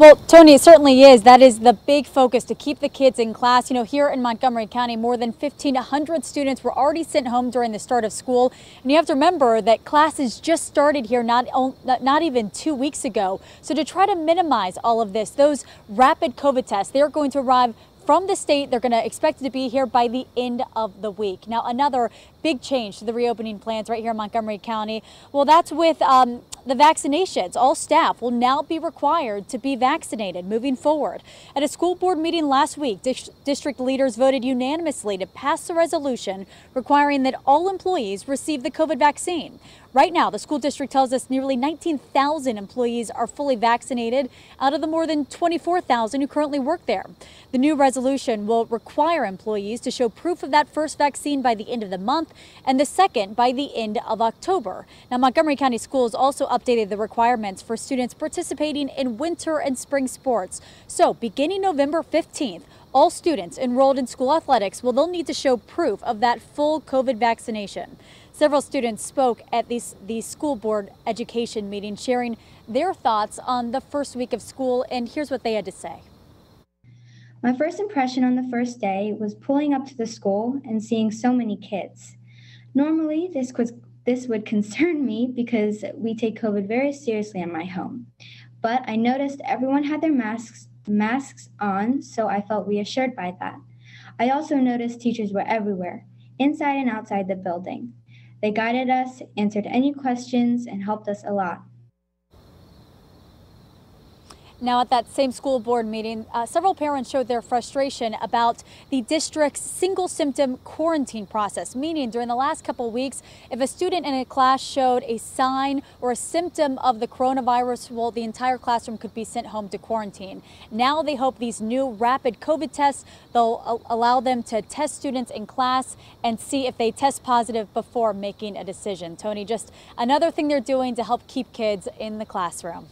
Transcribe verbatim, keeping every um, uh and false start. Well, Tony, it certainly is. That is the big focus, to keep the kids in class. You know, here in Montgomery County, more than fifteen hundred students were already sent home during the start of school. And you have to remember that classes just started here not, not even two weeks ago. So to try to minimize all of this, those rapid COVID tests, they're going to arrive from the state. They're going to expect it to be here by the end of the week. Now, another big change to the reopening plans right here in Montgomery County. Well, that's with um, the vaccinations. All staff will now be required to be vaccinated moving forward. At a school board meeting last week, dis- district leaders voted unanimously to pass a resolution requiring that all employees receive the COVID vaccine. Right now, the school district tells us nearly nineteen thousand employees are fully vaccinated out of the more than twenty-four thousand who currently work there. The new resolution will require employees to show proof of that first vaccine by the end of the month, and the second by the end of October. Now, Montgomery County Schools also updated the requirements for students participating in winter and spring sports. So beginning November fifteenth, all students enrolled in school athletics will they'll need to show proof of that full COVID vaccination. Several students spoke at the, the school board education meeting, sharing their thoughts on the first week of school, and here's what they had to say. My first impression on the first day was pulling up to the school and seeing so many kids. Normally, this was, this would concern me because we take COVID very seriously in my home. But I noticed everyone had their masks, masks on, so I felt reassured by that. I also noticed teachers were everywhere, inside and outside the building. They guided us, answered any questions, and helped us a lot. Now, at that same school board meeting, uh, several parents showed their frustration about the district's single symptom quarantine process, meaning during the last couple of weeks, if a student in a class showed a sign or a symptom of the coronavirus, well, the entire classroom could be sent home to quarantine. Now they hope these new rapid COVID tests, they'll allow them to test students in class and see if they test positive before making a decision. Tony, just another thing they're doing to help keep kids in the classroom.